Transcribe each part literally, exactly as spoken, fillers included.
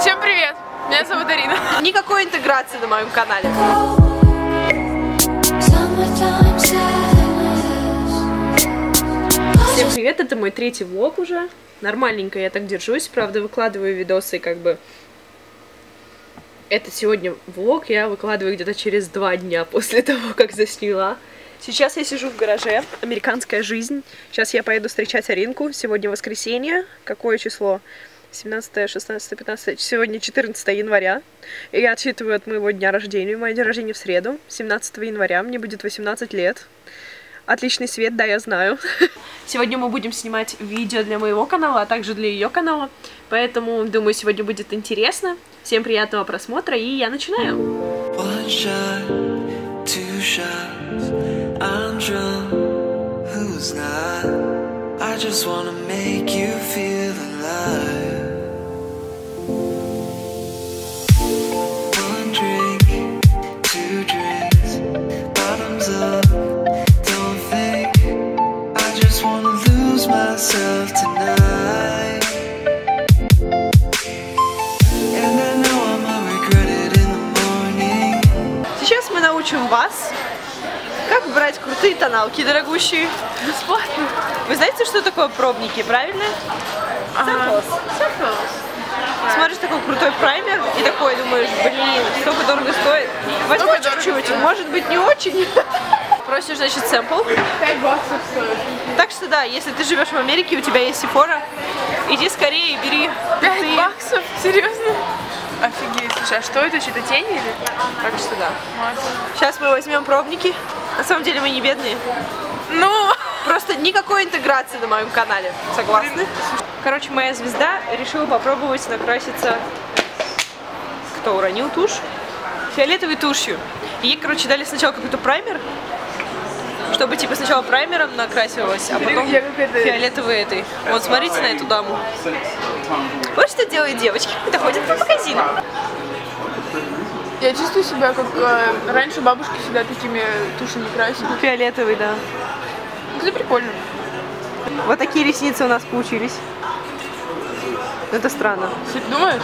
Всем привет! Меня зовут Арина. Никакой интеграции на моем канале. Всем привет! Это мой третий влог уже. Нормальненько я так держусь. Правда, выкладываю видосы как бы... Это сегодня влог. Я выкладываю где-то через два дня после того, как засняла. Сейчас я сижу в гараже. Американская жизнь. Сейчас я поеду встречать Аринку. Сегодня воскресенье. Какое число? семнадцатое, шестнадцатое, пятнадцатое. Сегодня четырнадцатое января. И я отсчитываю от моего дня рождения. Мое день рождения в среду, семнадцатого января. Мне будет восемнадцать лет. Отличный свет, да, я знаю. Сегодня мы будем снимать видео для моего канала, а также для ее канала. Поэтому, думаю, сегодня будет интересно. Всем приятного просмотра, и я начинаю. One shot, two shots. I'm drunk. Who's not? I just wanna make you feel alive. One drink, two drinks, bottoms up, don't think. I just wanna lose myself tonight. Сейчас мы научим вас, как брать крутые тоналки, дорогущие, бесплатно. Вы знаете, что такое пробники, правильно? Ага. Смотришь такой крутой праймер и такой думаешь, блин, столько дорого стоит. Возьму чуть-чуть, может быть не очень. Просишь, значит, сэмпл. пять баксов стоит. Так что да, если ты живешь в Америке, у тебя есть Sephora, иди скорее и бери. пять баксов? Серьезно? Офигеть, слушай, а что это? Что-то тени или? Так что да. Сейчас мы возьмем пробники. На самом деле мы не бедные. Ну! Просто никакой интеграции на моем канале. Согласны? Короче, моя звезда решила попробовать накраситься... Кто уронил тушь? Фиолетовой тушью. Ей, короче, дали сначала какой-то праймер, чтобы типа сначала праймером накрасилась, а потом фиолетовой этой. Вот смотрите на эту даму. Вот что делают девочки, когда ходят по магазинам. Я чувствую себя, как э, раньше бабушки себя такими тушами красили. Фиолетовый, да. Это прикольно. Вот такие ресницы у нас получились. Это странно. Ты думаешь?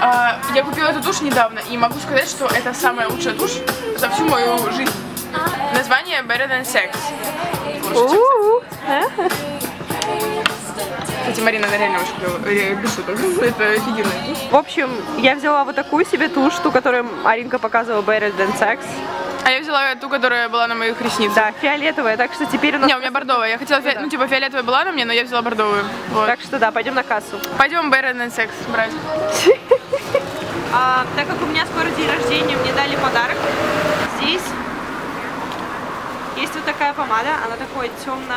А, я купила эту тушь недавно и могу сказать, что это самая лучшая тушь за всю мою жизнь. Название Better than sex. Кстати, Марина, она реально очень клевая. Это офигенная тушь. В общем, я взяла вот такую себе тушь, ту, которую Аринка показывала, Better than sex. А я взяла ту, которая была на моих ресницах. Да, фиолетовая, так что теперь у нас... Не, у меня бордовая. Я хотела, фи... ну типа фиолетовая была на мне, но я взяла бордовую. Вот. Так что да, пойдем на кассу. Пойдем Better than sex брать. А, так как у меня скоро день рождения, мне дали подарок. Здесь есть вот такая помада, она такой темно...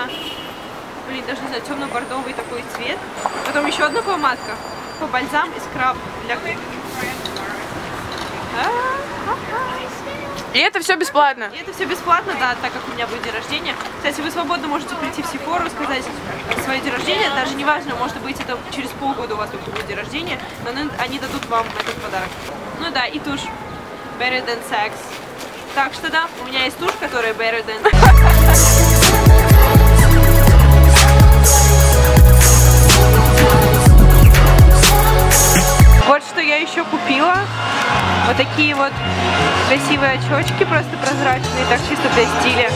Блин, даже не знаю, темно-бордовый такой цвет. Потом еще одна помадка. По бальзам и скраб для... И это все бесплатно. И это все бесплатно, да, так как у меня будет день рождения. Кстати, вы свободно можете прийти в Sephora, сказать свое день рождения. Даже не важно, может быть, это через полгода у вас только будет день рождения, но они дадут вам этот подарок. Ну да, и тушь. Better than sex. Так что да, у меня есть тушь, которая better than sex. Вот что я еще купила. Вот такие вот красивые очечки, просто прозрачные, так чисто для стиля.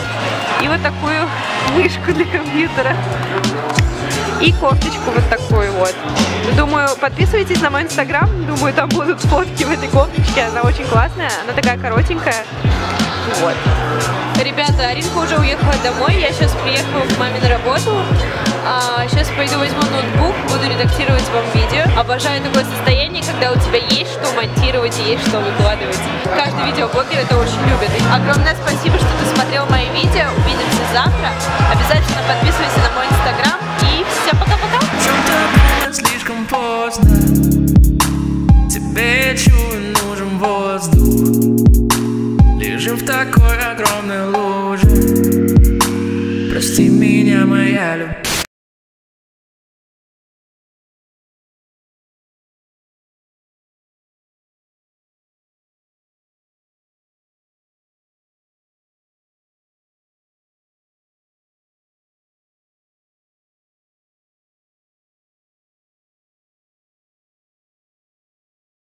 И вот такую мышку для компьютера. И кофточку вот такую вот. Думаю, подписывайтесь на мой инстаграм. Думаю, там будут фотки в этой кофточке. Она очень классная, она такая коротенькая. Вот. Ребята, Аринка уже уехала домой. Я сейчас приехала к маме на работу. А, сейчас пойду возьму ноутбук, буду редактировать вам видео. Обожаю такое состояние, когда у тебя есть что монтировать и есть что выкладывать. Каждый видеоблогер это очень любит. Огромное спасибо, что ты смотрел мои видео. Увидимся завтра. Обязательно подписывайся на мой инстаграм. И всем пока-пока! Слишком поздно. Тебе чую, нужен воздух. Лежим в такой огромной луже. Прости меня, моя любовь.